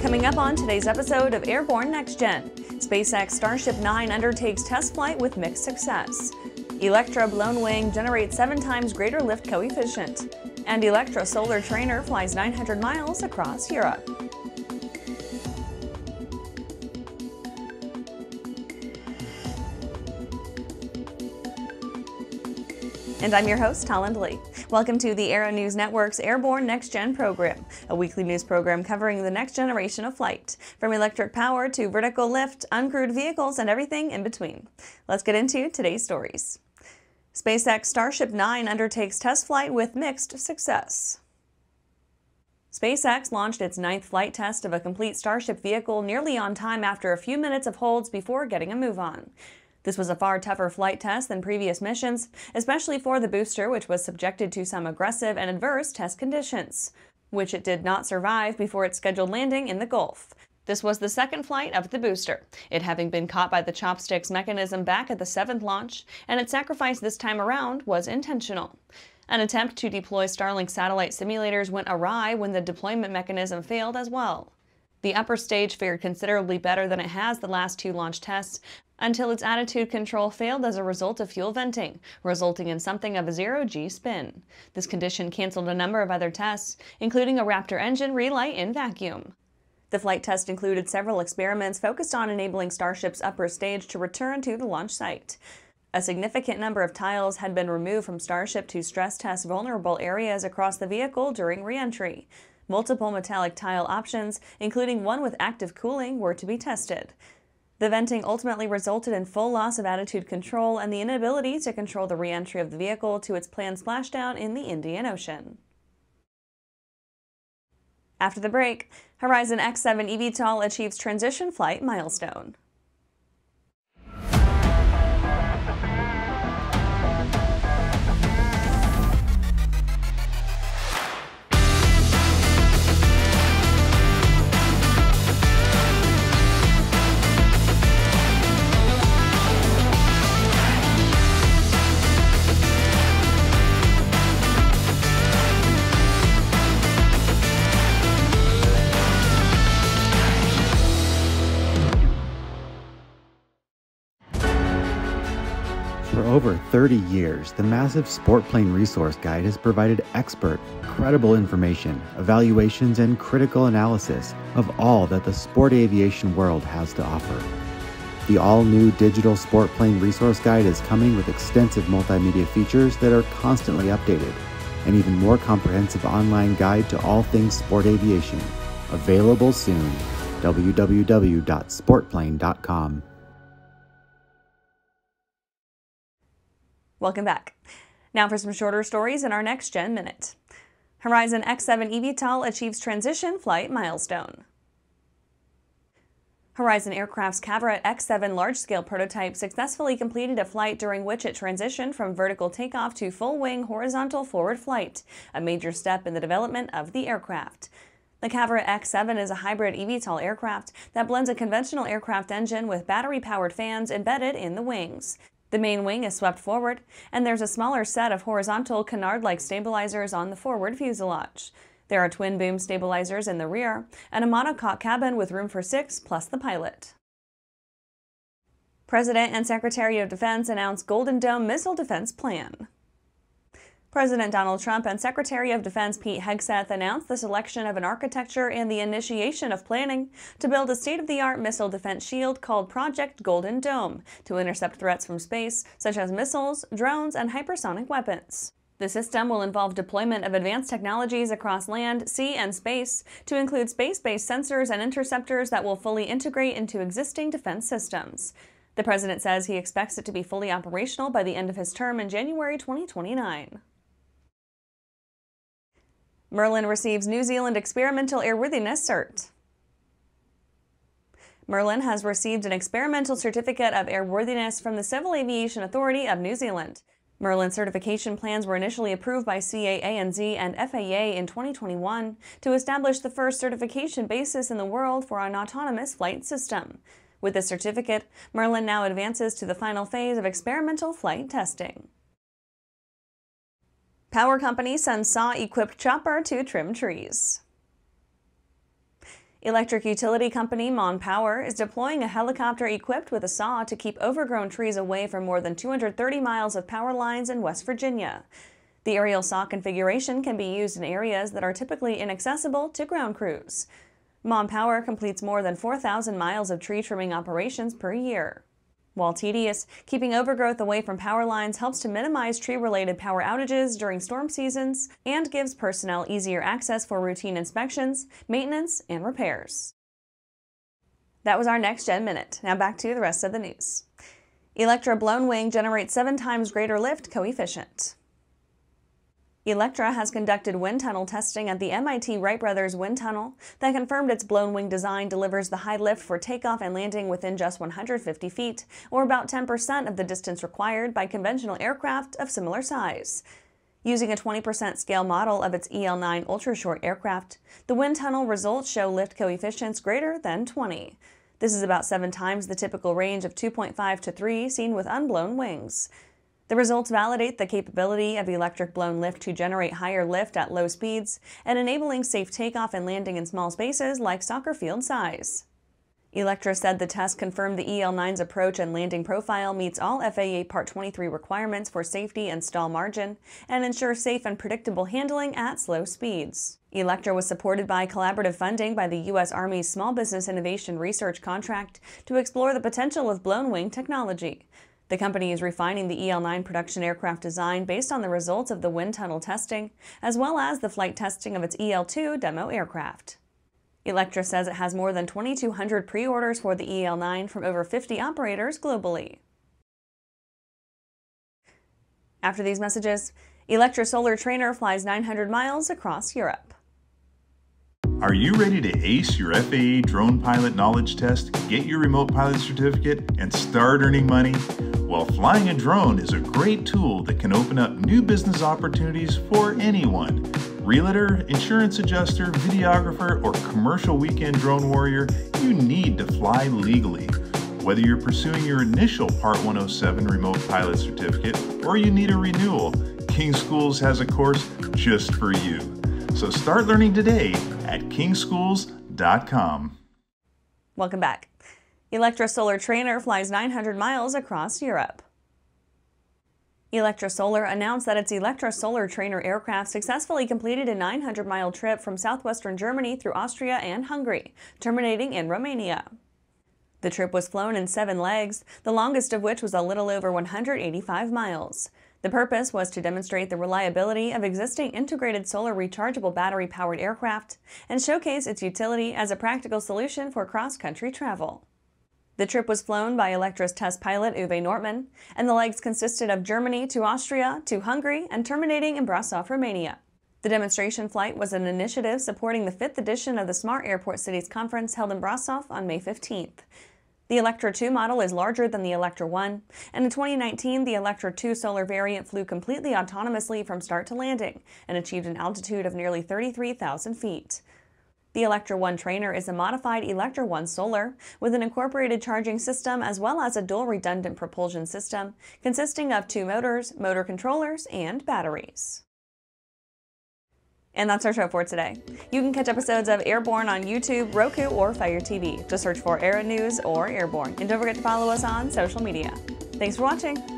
Coming up on today's episode of Airborne Next Gen, SpaceX Starship 9 undertakes test flight with mixed success. Elektra blown wing generates 7 times greater lift coefficient. And Elektra Solar Trainer flies 900 miles across Europe. And I'm your host, Holland Lee. Welcome to the Aero News Network's Airborne Next Gen program, a weekly news program covering the next generation of flight, from electric power to vertical lift, uncrewed vehicles, and everything in between. Let's get into today's stories. SpaceX Starship 9 undertakes test flight with mixed success. SpaceX launched its 9th flight test of a complete Starship vehicle nearly on time after a few minutes of holds before getting a move on. This was a far tougher flight test than previous missions, especially for the booster, which was subjected to some aggressive and adverse test conditions, which it did not survive before its scheduled landing in the Gulf. This was the second flight of the booster, it having been caught by the chopsticks mechanism back at the 7th launch, and its sacrifice this time around was intentional. An attempt to deploy Starlink satellite simulators went awry when the deployment mechanism failed as well. The upper stage fared considerably better than it has the last 2 launch tests, until its attitude control failed as a result of fuel venting, resulting in something of a 0-G spin. This condition canceled a number of other tests, including a Raptor engine relight in vacuum. The flight test included several experiments focused on enabling Starship's upper stage to return to the launch site. A significant number of tiles had been removed from Starship to stress test vulnerable areas across the vehicle during re-entry. Multiple metallic tile options, including one with active cooling, were to be tested. The venting ultimately resulted in full loss of attitude control and the inability to control the re-entry of the vehicle to its planned splashdown in the Indian Ocean. After the break, Horizon X7 eVTOL achieves transition flight milestone. For over 30 years, the massive Sport Plane Resource Guide has provided expert, credible information, evaluations, and critical analysis of all that the sport aviation world has to offer. The all-new digital Sport Plane Resource Guide is coming with extensive multimedia features that are constantly updated, an even more comprehensive online guide to all things sport aviation. Available soon. www.sportplane.com. Welcome back. Now for some shorter stories in our Next Gen Minute. Horizon X7 eVTOL achieves transition flight milestone. Horizon Aircraft's Cavorite X7 large-scale prototype successfully completed a flight during which it transitioned from vertical takeoff to full-wing horizontal forward flight, a major step in the development of the aircraft. The Cavorite X7 is a hybrid eVTOL aircraft that blends a conventional aircraft engine with battery-powered fans embedded in the wings. The main wing is swept forward, and there's a smaller set of horizontal canard-like stabilizers on the forward fuselage. There are twin boom stabilizers in the rear, and a monocoque cabin with room for 6 plus the pilot. President and Secretary of Defense announced Golden Dome missile defense plan. President Donald Trump and Secretary of Defense Pete Hegseth announced the selection of an architecture and the initiation of planning to build a state-of-the-art missile defense shield called Project Golden Dome to intercept threats from space, such as missiles, drones, and hypersonic weapons. The system will involve deployment of advanced technologies across land, sea, and space to include space-based sensors and interceptors that will fully integrate into existing defense systems. The president says he expects it to be fully operational by the end of his term in January 2029. Merlin receives New Zealand Experimental Airworthiness Cert. Merlin has received an experimental certificate of airworthiness from the Civil Aviation Authority of New Zealand. Merlin certification plans were initially approved by CAANZ and FAA in 2021 to establish the first certification basis in the world for an autonomous flight system. With this certificate, Merlin now advances to the final phase of experimental flight testing. Power company sends saw-equipped chopper to trim trees. Electric utility company Mon Power is deploying a helicopter equipped with a saw to keep overgrown trees away from more than 230 miles of power lines in West Virginia. The aerial saw configuration can be used in areas that are typically inaccessible to ground crews. Mon Power completes more than 4,000 miles of tree trimming operations per year. While tedious, keeping overgrowth away from power lines helps to minimize tree-related power outages during storm seasons and gives personnel easier access for routine inspections, maintenance, and repairs. That was our Next Gen Minute. Now back to the rest of the news. Elektra blown wing generates 7 times greater lift coefficient. Elektra has conducted wind tunnel testing at the MIT Wright Brothers Wind Tunnel that confirmed its blown wing design delivers the high lift for takeoff and landing within just 150 feet, or about 10% of the distance required by conventional aircraft of similar size. Using a 20% scale model of its EL-9 ultra-short aircraft, the wind tunnel results show lift coefficients greater than 20. This is about 7 times the typical range of 2.5 to 3 seen with unblown wings. The results validate the capability of the electric blown lift to generate higher lift at low speeds and enabling safe takeoff and landing in small spaces like soccer field size. Elektra said the test confirmed the EL-9's approach and landing profile meets all FAA Part 23 requirements for safety and stall margin and ensures safe and predictable handling at slow speeds. Elektra was supported by collaborative funding by the U.S. Army's Small Business Innovation Research contract to explore the potential of blown wing technology. The company is refining the EL-9 production aircraft design based on the results of the wind tunnel testing, as well as the flight testing of its EL-2 demo aircraft. Elektra says it has more than 2,200 pre-orders for the EL-9 from over 50 operators globally. After these messages, Elektra Solar Trainer flies 900 miles across Europe. Are you ready to ace your FAA drone pilot knowledge test, get your remote pilot certificate, and start earning money? Well, flying a drone is a great tool that can open up new business opportunities for anyone. Realtor, insurance adjuster, videographer, or commercial weekend drone warrior, you need to fly legally. Whether you're pursuing your initial Part 107 remote pilot certificate or you need a renewal, King Schools has a course just for you. So start learning today at kingschools.com. Welcome back. Elektra Solar Trainer flies 900 miles across Europe. Elektra Solar announced that its Elektra Solar Trainer aircraft successfully completed a 900-mile trip from southwestern Germany through Austria and Hungary, terminating in Romania. The trip was flown in 7 legs, the longest of which was a little over 185 miles. The purpose was to demonstrate the reliability of existing integrated solar rechargeable battery-powered aircraft and showcase its utility as a practical solution for cross-country travel. The trip was flown by Elektra's test pilot Uwe Nordmann, and the legs consisted of Germany to Austria to Hungary and terminating in Brasov, Romania. The demonstration flight was an initiative supporting the 5th edition of the Smart Airport Cities Conference held in Brasov on May 15th. The Elektra Two model is larger than the Elektra One, and in 2019, the Elektra Two solar variant flew completely autonomously from start to landing and achieved an altitude of nearly 33,000 feet. The Elektra One Trainer is a modified Elektra One Solar with an incorporated charging system as well as a dual redundant propulsion system consisting of 2 motors, motor controllers, and batteries. And that's our show for today. You can catch episodes of Airborne on YouTube, Roku, or Fire TV. Just search for Aero News or Airborne. And don't forget to follow us on social media. Thanks for watching.